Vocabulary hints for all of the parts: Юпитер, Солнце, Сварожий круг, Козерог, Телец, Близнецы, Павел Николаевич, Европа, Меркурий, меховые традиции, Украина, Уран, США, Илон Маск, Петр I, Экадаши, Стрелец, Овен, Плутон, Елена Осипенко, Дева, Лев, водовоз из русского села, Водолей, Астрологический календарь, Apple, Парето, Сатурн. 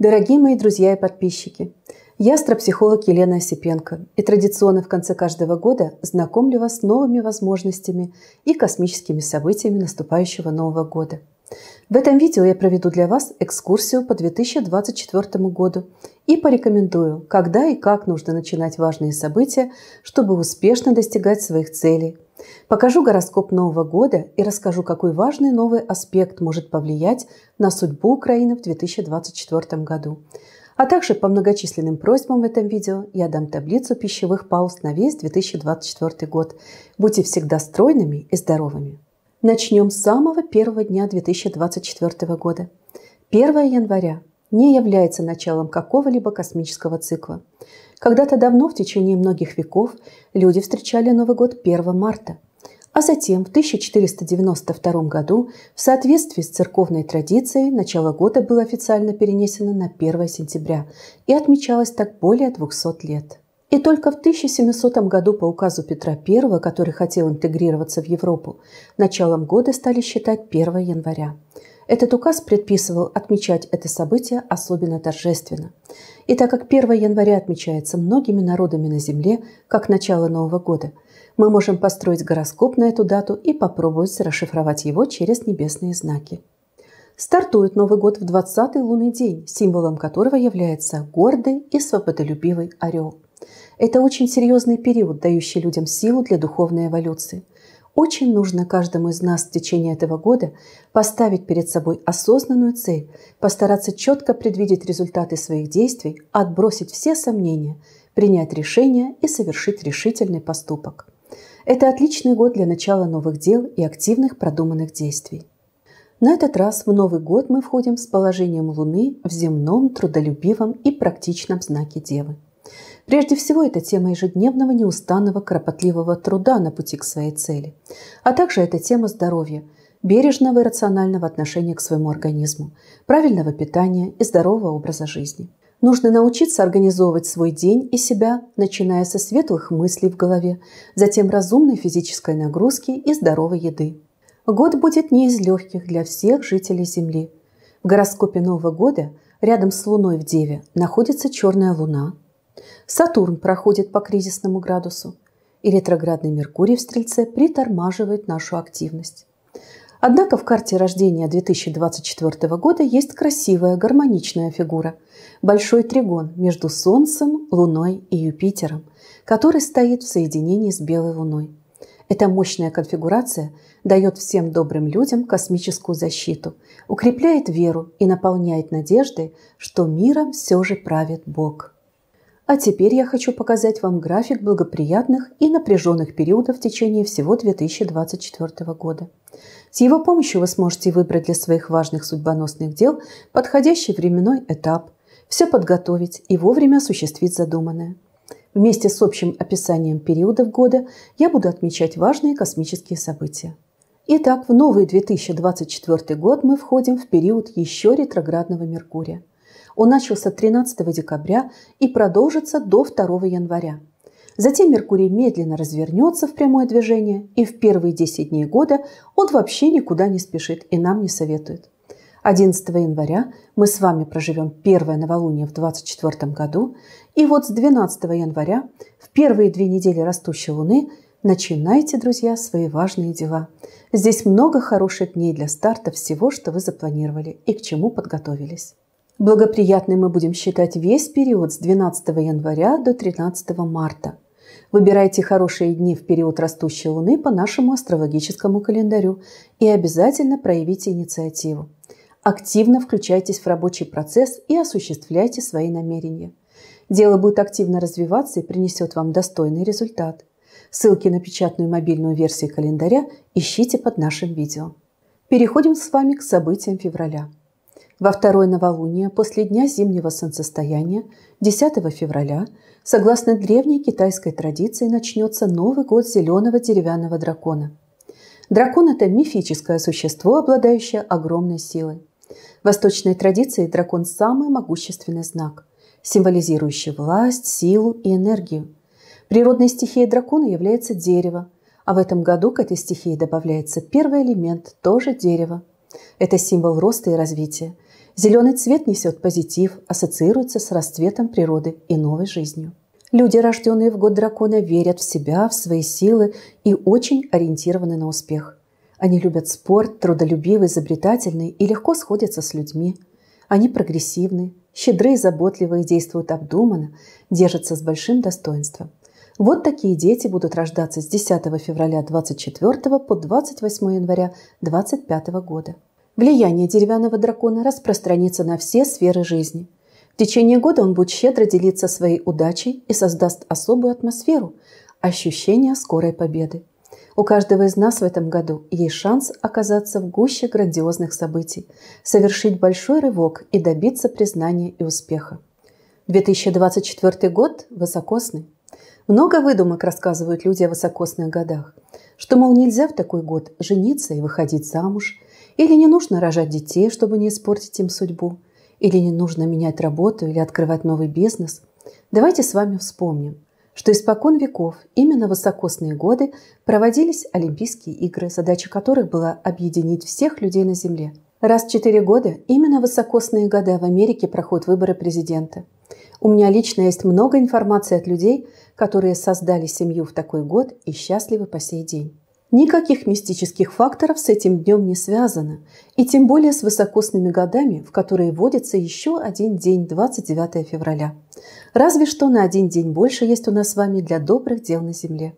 Дорогие мои друзья и подписчики, я астропсихолог Елена Осипенко, и традиционно в конце каждого года знакомлю вас с новыми возможностями и космическими событиями наступающего Нового года. В этом видео я проведу для вас экскурсию по 2024 году и порекомендую, когда и как нужно начинать важные события, чтобы успешно достигать своих целей. Покажу гороскоп Нового года и расскажу, какой важный новый аспект может повлиять на судьбу Украины в 2024 году. А также по многочисленным просьбам в этом видео я дам таблицу пищевых пауз на весь 2024 год. Будьте всегда стройными и здоровыми. Начнем с самого первого дня 2024 года. 1 января не является началом какого-либо космического цикла. Когда-то давно, в течение многих веков, люди встречали Новый год 1 марта, а затем в 1492 году в соответствии с церковной традицией начало года было официально перенесено на 1 сентября и отмечалось так более 200 лет. И только в 1700 году по указу Петра I, который хотел интегрироваться в Европу, началом года стали считать 1 января. Этот указ предписывал отмечать это событие особенно торжественно. И так как 1 января отмечается многими народами на Земле как начало Нового года, мы можем построить гороскоп на эту дату и попробовать расшифровать его через небесные знаки. Стартует Новый год в 20-й лунный день, символом которого является гордый и свободолюбивый орел. Это очень серьезный период, дающий людям силу для духовной эволюции. Очень нужно каждому из нас в течение этого года поставить перед собой осознанную цель, постараться четко предвидеть результаты своих действий, отбросить все сомнения, принять решение и совершить решительный поступок. Это отличный год для начала новых дел и активных продуманных действий. На этот раз в Новый год мы входим с положением Луны в земном, трудолюбивом и практичном знаке Девы. Прежде всего, это тема ежедневного, неустанного, кропотливого труда на пути к своей цели. А также это тема здоровья, бережного и рационального отношения к своему организму, правильного питания и здорового образа жизни. Нужно научиться организовывать свой день и себя, начиная со светлых мыслей в голове, затем разумной физической нагрузки и здоровой еды. Год будет не из легких для всех жителей Земли. В гороскопе Нового года рядом с Луной в Деве находится черная Луна, Сатурн проходит по кризисному градусу, и ретроградный Меркурий в Стрельце притормаживает нашу активность. Однако в карте рождения 2024 года есть красивая гармоничная фигура – большой тригон между Солнцем, Луной и Юпитером, который стоит в соединении с Белой Луной. Эта мощная конфигурация дает всем добрым людям космическую защиту, укрепляет веру и наполняет надеждой, что миром все же правит Бог. А теперь я хочу показать вам график благоприятных и напряженных периодов в течение всего 2024 года. С его помощью вы сможете выбрать для своих важных судьбоносных дел подходящий временной этап, все подготовить и вовремя осуществить задуманное. Вместе с общим описанием периодов года я буду отмечать важные космические события. Итак, в новый 2024 год мы входим в период еще ретроградного Меркурия. Он начался 13 декабря и продолжится до 2 января. Затем Меркурий медленно развернется в прямое движение, и в первые 10 дней года он вообще никуда не спешит и нам не советует. 11 января мы с вами проживем первое новолуние в 2024 году, и вот с 12 января, в первые 2 недели растущей Луны, начинайте, друзья, свои важные дела. Здесь много хороших дней для старта всего, что вы запланировали и к чему подготовились. Благоприятным мы будем считать весь период с 12 января до 13 марта. Выбирайте хорошие дни в период растущей Луны по нашему астрологическому календарю и обязательно проявите инициативу. Активно включайтесь в рабочий процесс и осуществляйте свои намерения. Дело будет активно развиваться и принесет вам достойный результат. Ссылки на печатную и мобильную версию календаря ищите под нашим видео. Переходим с вами к событиям февраля. Во второе новолуние после дня зимнего солнцестояния 10 февраля, согласно древней китайской традиции, начнется Новый год зеленого деревянного дракона. Дракон – это мифическое существо, обладающее огромной силой. В восточной традиции дракон – самый могущественный знак, символизирующий власть, силу и энергию. Природной стихией дракона является дерево, а в этом году к этой стихии добавляется первый элемент – тоже дерево. Это символ роста и развития. Зеленый цвет несет позитив, ассоциируется с расцветом природы и новой жизнью. Люди, рожденные в год дракона, верят в себя, в свои силы и очень ориентированы на успех. Они любят спорт, трудолюбивы, изобретательны и легко сходятся с людьми. Они прогрессивны, щедры и заботливы, действуют обдуманно, держатся с большим достоинством. Вот такие дети будут рождаться с 10 февраля 24 по 28 января 25 года. Влияние деревянного дракона распространится на все сферы жизни. В течение года он будет щедро делиться своей удачей и создаст особую атмосферу, ощущение скорой победы. У каждого из нас в этом году есть шанс оказаться в гуще грандиозных событий, совершить большой рывок и добиться признания и успеха. 2024 год высокосный. Много выдумок рассказывают люди о высокосных годах, что, мол, нельзя в такой год жениться и выходить замуж, или не нужно рожать детей, чтобы не испортить им судьбу, или не нужно менять работу или открывать новый бизнес. Давайте с вами вспомним, что испокон веков именно в высокосные годы проводились Олимпийские игры, задача которых была объединить всех людей на Земле. Раз в 4 года именно в высокосные года в Америке проходят выборы президента. У меня лично есть много информации от людей, которые создали семью в такой год и счастливы по сей день. Никаких мистических факторов с этим днем не связано, и тем более с высокосными годами, в которые вводится еще один день, 29 февраля. Разве что на один день больше есть у нас с вами для добрых дел на Земле.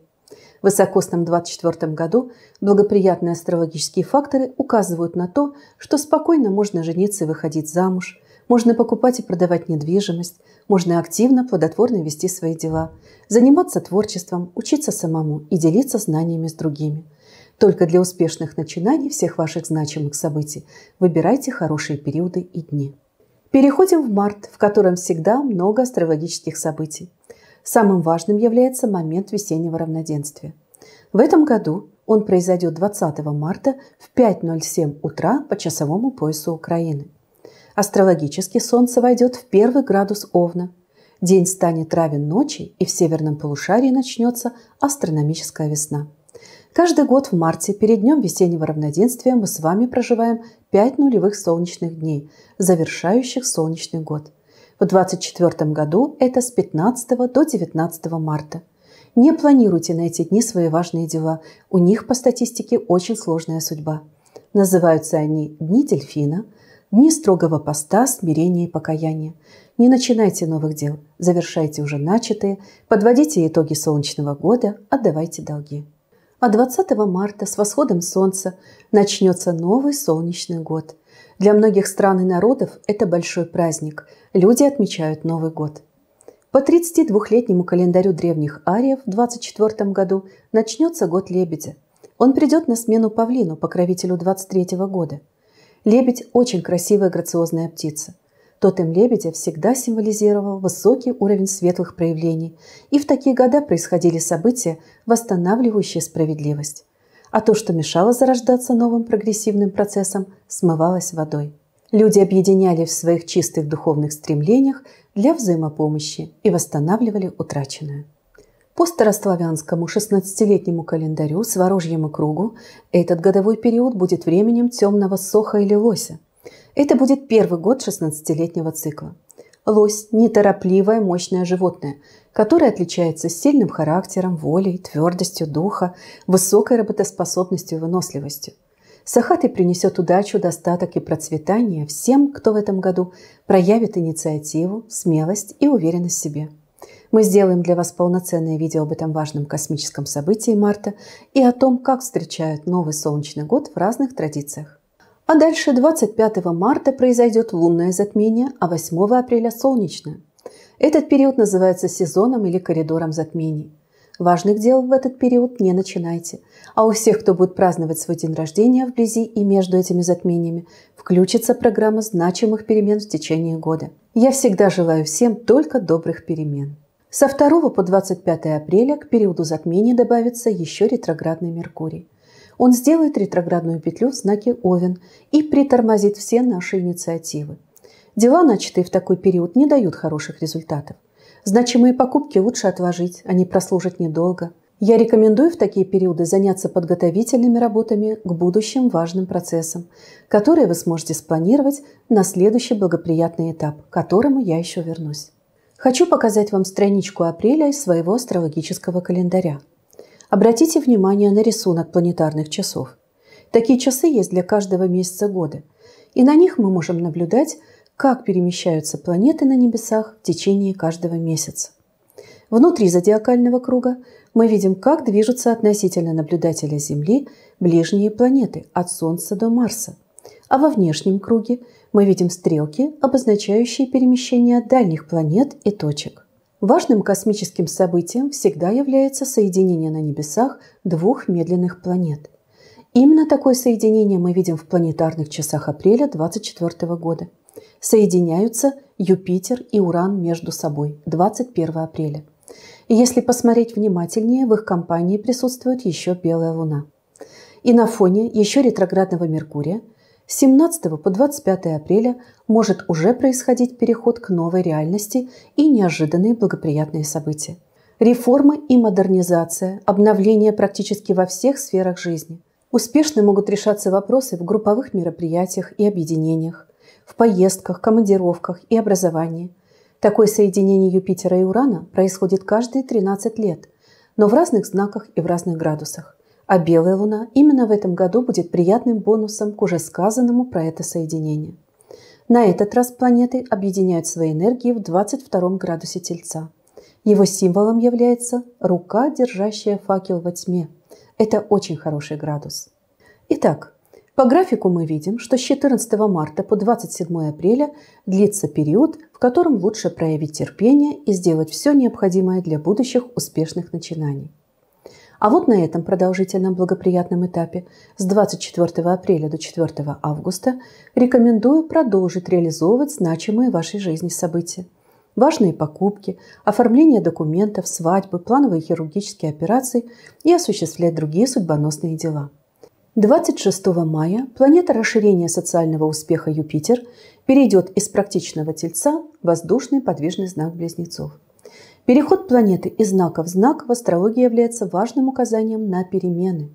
В высокосном 24 году благоприятные астрологические факторы указывают на то, что спокойно можно жениться и выходить замуж, можно покупать и продавать недвижимость, можно активно, плодотворно вести свои дела, заниматься творчеством, учиться самому и делиться знаниями с другими. Только для успешных начинаний всех ваших значимых событий выбирайте хорошие периоды и дни. Переходим в март, в котором всегда много астрологических событий. Самым важным является момент весеннего равноденствия. В этом году он произойдет 20 марта в 5:07 утра по часовому поясу Украины. Астрологически Солнце войдет в 1 градус Овна. День станет равен ночи, и в северном полушарии начнется астрономическая весна. Каждый год в марте перед днем весеннего равноденствия мы с вами проживаем 5 нулевых солнечных дней, завершающих солнечный год. В 2024 году это с 15 до 19 марта. Не планируйте на эти дни свои важные дела, у них по статистике очень сложная судьба. Называются они «Дни дельфина», «Дни строгого поста, смирения и покаяния». Не начинайте новых дел, завершайте уже начатые, подводите итоги солнечного года, отдавайте долги. А 20 марта с восходом солнца начнется новый солнечный год. Для многих стран и народов это большой праздник. Люди отмечают Новый год. По 32-летнему календарю древних ариев в 24 году начнется год лебедя. Он придет на смену павлину, покровителю 23 года. Лебедь – очень красивая грациозная птица. Тотем лебедя всегда символизировал высокий уровень светлых проявлений, и в такие года происходили события, восстанавливающие справедливость. А то, что мешало зарождаться новым прогрессивным процессам, смывалось водой. Люди объединялись в своих чистых духовных стремлениях для взаимопомощи и восстанавливали утраченное. По старославянскому 16-летнему календарю Сварожьему кругу этот годовой период будет временем темного соха или лося. Это будет первый год 16-летнего цикла. Лось – неторопливое, мощное животное, которое отличается сильным характером, волей, твердостью духа, высокой работоспособностью и выносливостью. Сахатый принесет удачу, достаток и процветание всем, кто в этом году проявит инициативу, смелость и уверенность в себе. Мы сделаем для вас полноценное видео об этом важном космическом событии марта и о том, как встречают новый солнечный год в разных традициях. А дальше 25 марта произойдет лунное затмение, а 8 апреля солнечное. Этот период называется сезоном или коридором затмений. Важных дел в этот период не начинайте, а у всех, кто будет праздновать свой день рождения вблизи и между этими затмениями, включится программа значимых перемен в течение года. Я всегда желаю всем только добрых перемен. Со 2 по 25 апреля к периоду затмений добавится еще ретроградный Меркурий. Он сделает ретроградную петлю в знаке Овен и притормозит все наши инициативы. Дела, начатые в такой период, не дают хороших результатов. Значимые покупки лучше отложить, они прослужат недолго. Я рекомендую в такие периоды заняться подготовительными работами к будущим важным процессам, которые вы сможете спланировать на следующий благоприятный этап, к которому я еще вернусь. Хочу показать вам страничку апреля из своего астрологического календаря. Обратите внимание на рисунок планетарных часов. Такие часы есть для каждого месяца года, и на них мы можем наблюдать, как перемещаются планеты на небесах в течение каждого месяца. Внутри зодиакального круга мы видим, как движутся относительно наблюдателя Земли ближние планеты от Солнца до Марса. А во внешнем круге мы видим стрелки, обозначающие перемещение дальних планет и точек. Важным космическим событием всегда является соединение на небесах двух медленных планет. Именно такое соединение мы видим в планетарных часах апреля 2024 года. Соединяются Юпитер и Уран между собой 21 апреля. И если посмотреть внимательнее, в их компании присутствует еще Белая Луна. И на фоне еще ретроградного Меркурия с 17 по 25 апреля может уже происходить переход к новой реальности и неожиданные благоприятные события. Реформы и модернизация, обновление практически во всех сферах жизни. Успешно могут решаться вопросы в групповых мероприятиях и объединениях, в поездках, командировках и образовании. Такое соединение Юпитера и Урана происходит каждые 13 лет, но в разных знаках и в разных градусах. А Белая Луна именно в этом году будет приятным бонусом к уже сказанному про это соединение. На этот раз планеты объединяют свои энергии в 22 градусе Тельца. Его символом является рука, держащая факел во тьме. Это очень хороший градус. Итак, по графику мы видим, что с 14 марта по 27 апреля длится период, в котором лучше проявить терпение и сделать все необходимое для будущих успешных начинаний. А вот на этом продолжительном благоприятном этапе с 24 апреля до 4 августа рекомендую продолжить реализовывать значимые в вашей жизни события. Важные покупки, оформление документов, свадьбы, плановые хирургические операции и осуществлять другие судьбоносные дела. 26 мая планета расширения социального успеха Юпитер перейдет из практичного Тельца в воздушный подвижный знак Близнецов. Переход планеты из знака в знак в астрологии является важным указанием на перемены.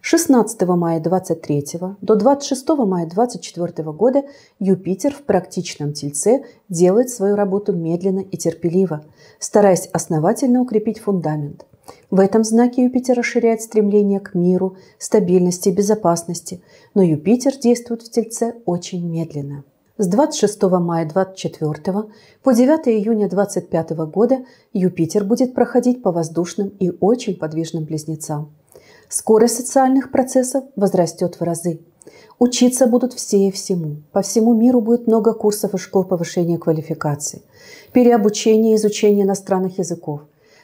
16 мая 23 до 26 мая 24 года Юпитер в практичном Тельце делает свою работу медленно и терпеливо, стараясь основательно укрепить фундамент. В этом знаке Юпитер расширяет стремление к миру, стабильности, безопасности, но Юпитер действует в Тельце очень медленно. С 26 мая 24 по 9 июня 25 года Юпитер будет проходить по воздушным и очень подвижным Близнецам. Скорость социальных процессов возрастет в разы. Учиться будут все и всему. По всему миру будет много курсов и школ повышения квалификации, переобучение и изучение иностранных языков.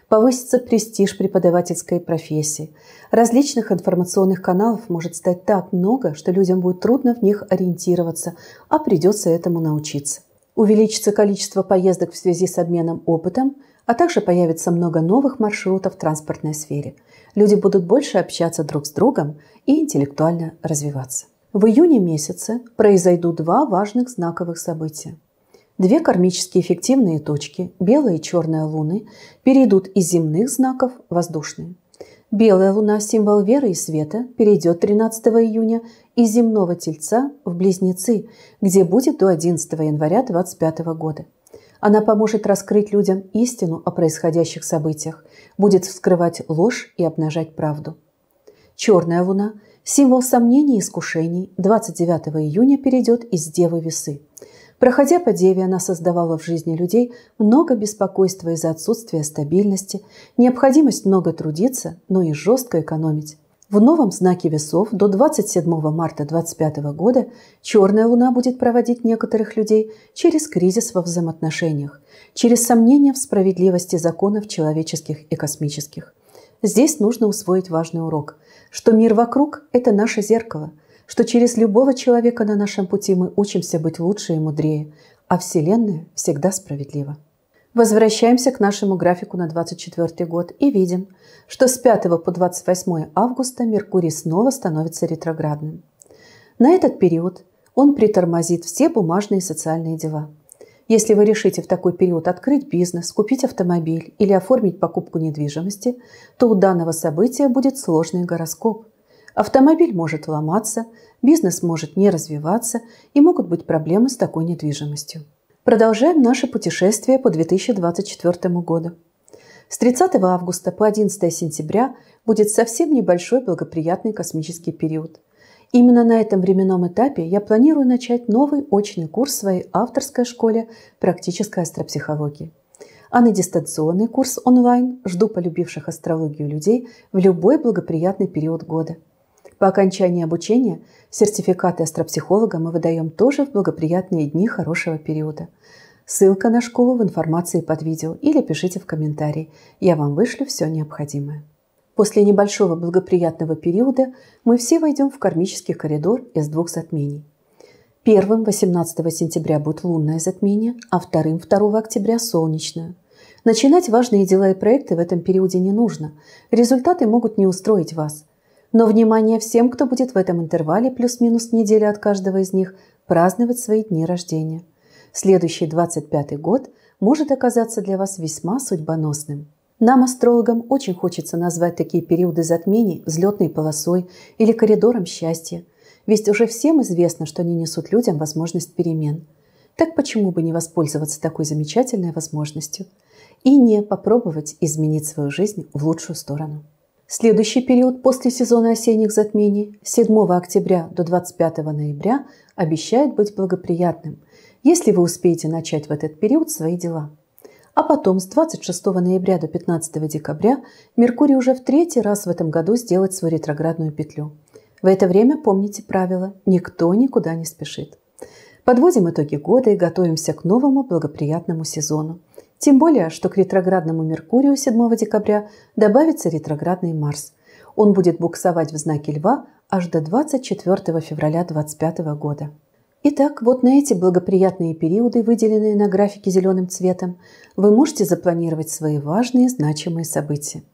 Повысится престиж преподавательской профессии. Различных информационных каналов может стать так много, что людям будет трудно в них ориентироваться, а придется этому научиться. Увеличится количество поездок в связи с обменом опытом, а также появится много новых маршрутов в транспортной сфере. Люди будут больше общаться друг с другом и интеллектуально развиваться. В июне месяце произойдут два важных знаковых события. Две кармически эффективные точки, белая и черная луны, перейдут из земных знаков в воздушные. Белая луна, символ веры и света, перейдет 13 июня из земного Тельца в Близнецы, где будет до 11 января 2025 года. Она поможет раскрыть людям истину о происходящих событиях, будет вскрывать ложь и обнажать правду. Черная луна, символ сомнений и искушений, 29 июня перейдет из Девы Весы. Проходя по Деве, она создавала в жизни людей много беспокойства из-за отсутствия стабильности, необходимость много трудиться, но и жестко экономить. В новом знаке Весов до 27 марта 2025 года черная луна будет проводить некоторых людей через кризис во взаимоотношениях, через сомнения в справедливости законов человеческих и космических. Здесь нужно усвоить важный урок, что мир вокруг – это наше зеркало, что через любого человека на нашем пути мы учимся быть лучше и мудрее, а Вселенная всегда справедлива. Возвращаемся к нашему графику на 24 год и видим, что с 5 по 28 августа Меркурий снова становится ретроградным. На этот период он притормозит все бумажные и социальные дела. Если вы решите в такой период открыть бизнес, купить автомобиль или оформить покупку недвижимости, то у данного события будет сложный гороскоп. Автомобиль может ломаться, бизнес может не развиваться и могут быть проблемы с такой недвижимостью. Продолжаем наше путешествие по 2024 году. С 30 августа по 11 сентября будет совсем небольшой благоприятный космический период. Именно на этом временном этапе я планирую начать новый очный курс в своей авторской школе практической астропсихологии. А на дистанционный курс онлайн жду полюбивших астрологию людей в любой благоприятный период года. По окончании обучения сертификаты астропсихолога мы выдаем тоже в благоприятные дни хорошего периода. Ссылка на школу в информации под видео или пишите в комментарии. Я вам вышлю все необходимое. После небольшого благоприятного периода мы все войдем в кармический коридор из двух затмений. Первым 18 сентября будет лунное затмение, а вторым 2 октября солнечное. Начинать важные дела и проекты в этом периоде не нужно. Результаты могут не устроить вас. Но внимание всем, кто будет в этом интервале плюс-минус неделя от каждого из них праздновать свои дни рождения. Следующий 25-й год может оказаться для вас весьма судьбоносным. Нам, астрологам, очень хочется назвать такие периоды затмений взлетной полосой или коридором счастья, ведь уже всем известно, что они несут людям возможность перемен. Так почему бы не воспользоваться такой замечательной возможностью и не попробовать изменить свою жизнь в лучшую сторону? Следующий период после сезона осенних затмений с 7 октября до 25 ноября обещает быть благоприятным, если вы успеете начать в этот период свои дела. А потом с 26 ноября до 15 декабря Меркурий уже в 3-й раз в этом году сделает свою ретроградную петлю. В это время помните правило «никто никуда не спешит». Подводим итоги года и готовимся к новому благоприятному сезону. Тем более, что к ретроградному Меркурию 7 декабря добавится ретроградный Марс. Он будет буксовать в знаке Льва аж до 24 февраля 2025 года. Итак, вот на эти благоприятные периоды, выделенные на графике зеленым цветом, вы можете запланировать свои важные, значимые события.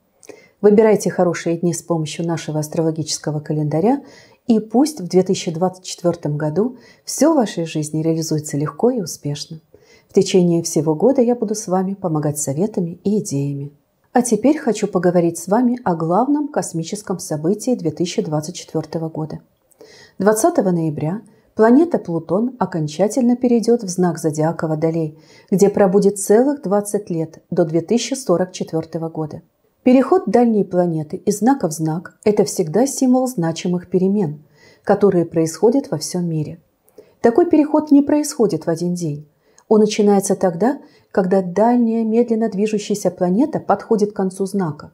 Выбирайте хорошие дни с помощью нашего астрологического календаря, и пусть в 2024 году все в вашей жизни реализуется легко и успешно. В течение всего года я буду с вами помогать советами и идеями. А теперь хочу поговорить с вами о главном космическом событии 2024 года. 20 ноября планета Плутон окончательно перейдет в знак зодиака Водолей, где пробудет целых 20 лет до 2044 года. Переход дальней планеты из знака в знак – это всегда символ значимых перемен, которые происходят во всем мире. Такой переход не происходит в один день. Он начинается тогда, когда дальняя медленно движущаяся планета подходит к концу знака.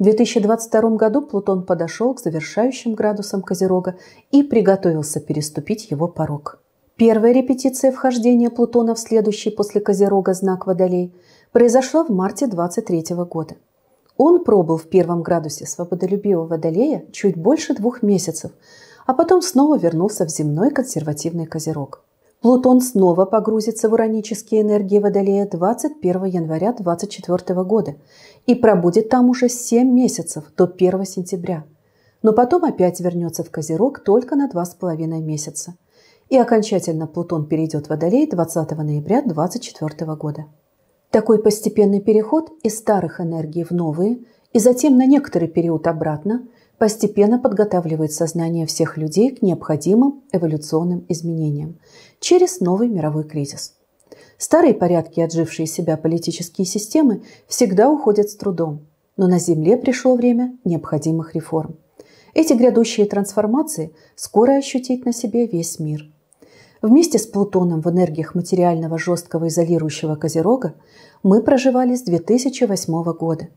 В 2022 году Плутон подошел к завершающим градусам Козерога и приготовился переступить его порог. Первая репетиция вхождения Плутона в следующий после Козерога знак Водолей произошла в марте 2023 года. Он пробыл в 1 градусе свободолюбивого Водолея чуть больше 2 месяцев, а потом снова вернулся в земной консервативный Козерог. Плутон снова погрузится в уранические энергии Водолея 21 января 2024 года и пробудет там уже 7 месяцев до 1 сентября. Но потом опять вернется в Козерог только на 2,5 месяца. И окончательно Плутон перейдет в Водолей 20 ноября 2024 года. Такой постепенный переход из старых энергий в новые и затем на некоторый период обратно постепенно подготавливает сознание всех людей к необходимым эволюционным изменениям через новый мировой кризис. Старые порядки и отжившие себя политические системы всегда уходят с трудом, но на Земле пришло время необходимых реформ. Эти грядущие трансформации скоро ощутит на себе весь мир. Вместе с Плутоном в энергиях материального жесткого изолирующего Козерога мы проживали с 2008 года.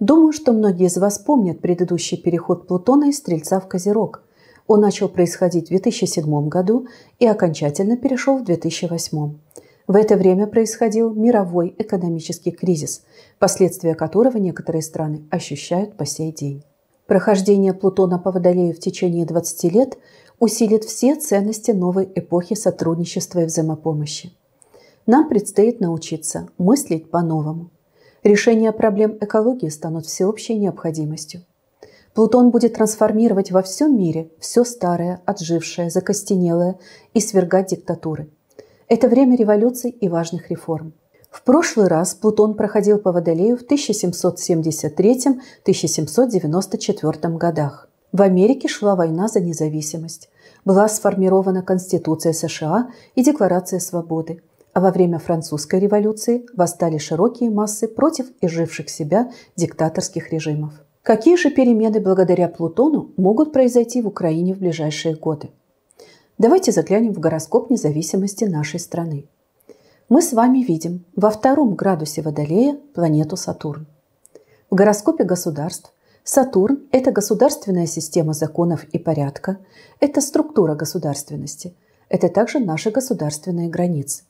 Думаю, что многие из вас помнят предыдущий переход Плутона из Стрельца в Козерог. Он начал происходить в 2007 году и окончательно перешел в 2008. В это время происходил мировой экономический кризис, последствия которого некоторые страны ощущают по сей день. Прохождение Плутона по Водолею в течение 20 лет усилит все ценности новой эпохи сотрудничества и взаимопомощи. Нам предстоит научиться мыслить по-новому. Решение проблем экологии станут всеобщей необходимостью. Плутон будет трансформировать во всем мире все старое, отжившее, закостенелое и свергать диктатуры. Это время революций и важных реформ. В прошлый раз Плутон проходил по Водолею в 1773-1794 годах. В Америке шла война за независимость. Была сформирована Конституция США и Декларация свободы. А во время Французской революции восстали широкие массы против изживших себя диктаторских режимов. Какие же перемены благодаря Плутону могут произойти в Украине в ближайшие годы? Давайте заглянем в гороскоп независимости нашей страны. Мы с вами видим во втором градусе Водолея планету Сатурн. В гороскопе государств Сатурн – это государственная система законов и порядка, это структура государственности, это также наши государственные границы.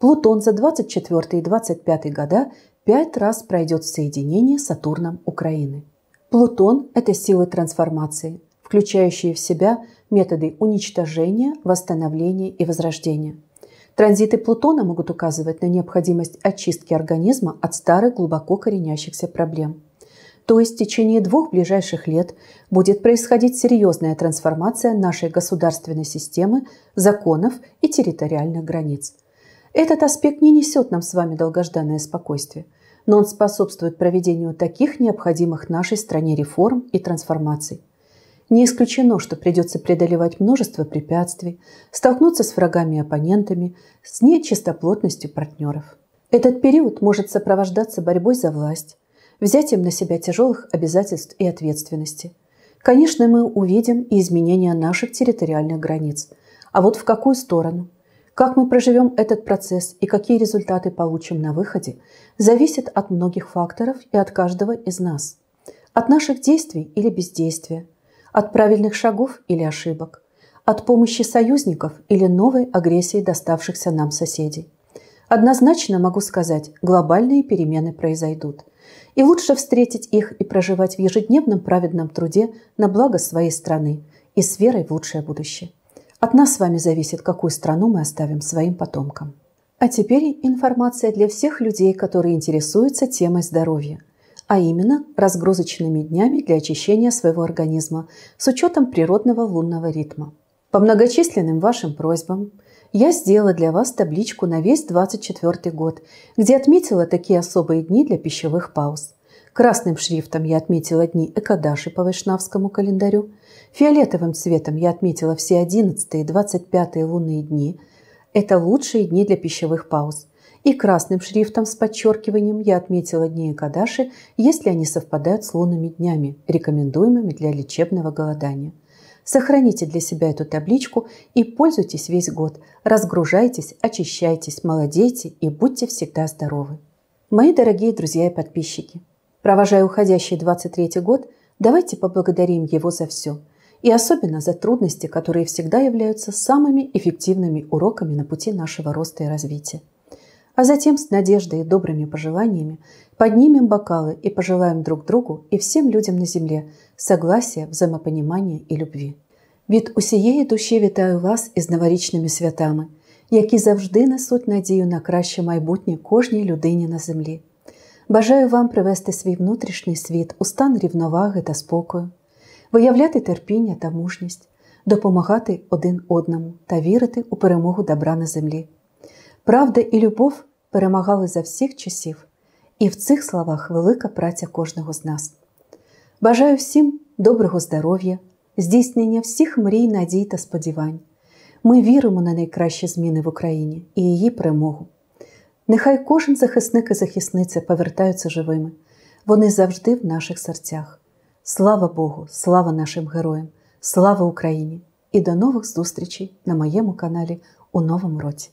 Плутон за 24 и 25 года 5 раз пройдет в соединении с Сатурном Украины. Плутон – это силы трансформации, включающие в себя методы уничтожения, восстановления и возрождения. Транзиты Плутона могут указывать на необходимость очистки организма от старых глубоко коренящихся проблем. То есть в течение 2 ближайших лет будет происходить серьезная трансформация нашей государственной системы, законов и территориальных границ. Этот аспект не несет нам с вами долгожданное спокойствие, но он способствует проведению таких необходимых нашей стране реформ и трансформаций. Не исключено, что придется преодолевать множество препятствий, столкнуться с врагами и оппонентами, с нечистоплотностью партнеров. Этот период может сопровождаться борьбой за власть, взятием на себя тяжелых обязательств и ответственности. Конечно, мы увидим и изменения наших территориальных границ. А вот в какую сторону? Как мы проживем этот процесс и какие результаты получим на выходе, зависит от многих факторов и от каждого из нас. От наших действий или бездействия, от правильных шагов или ошибок, от помощи союзников или новой агрессии доставшихся нам соседей. Однозначно могу сказать, глобальные перемены произойдут. И лучше встретить их и проживать в ежедневном праведном труде на благо своей страны и с верой в лучшее будущее. От нас с вами зависит, какую страну мы оставим своим потомкам. А теперь информация для всех людей, которые интересуются темой здоровья, а именно разгрузочными днями для очищения своего организма с учетом природного лунного ритма. По многочисленным вашим просьбам я сделала для вас табличку на весь 2024 год, где отметила такие особые дни для пищевых пауз. Красным шрифтом я отметила дни Экадаши по вайшнавскому календарю. Фиолетовым цветом я отметила все 11 и 25 лунные дни. Это лучшие дни для пищевых пауз. И красным шрифтом с подчеркиванием я отметила дни Экадаши, если они совпадают с лунными днями, рекомендуемыми для лечебного голодания. Сохраните для себя эту табличку и пользуйтесь весь год. Разгружайтесь, очищайтесь, молодейте и будьте всегда здоровы. Мои дорогие друзья и подписчики, провожая уходящий 23-й год, давайте поблагодарим его за все. И особенно за трудности, которые всегда являются самыми эффективными уроками на пути нашего роста и развития. А затем с надеждой и добрыми пожеланиями поднимем бокалы и пожелаем друг другу и всем людям на земле согласия, взаимопонимания и любви. Від усієї душі вітаю вас із новорічними святами, які завжди несуть надію на краще майбутнє кожній людині на землі. Бажаю вам привести свій внутрішній світ у стан рівноваги та спокою, виявляти терпіння та мужність, допомагати один одному та вірити у перемогу добра на землі. Правда і любов перемагали за всіх часів, і в цих словах велика праця кожного з нас. Бажаю всім доброго здоров'я, здійснення всіх мрій, надій та сподівань. Ми віримо на найкращі зміни в Україні і її перемогу. Нехай кожен захисник і захисниця повертаються живими. Вони завжди в наших серцях. Слава Богу, слава нашим героям, слава Україні! І до нових зустрічей на моєму каналі у новому році!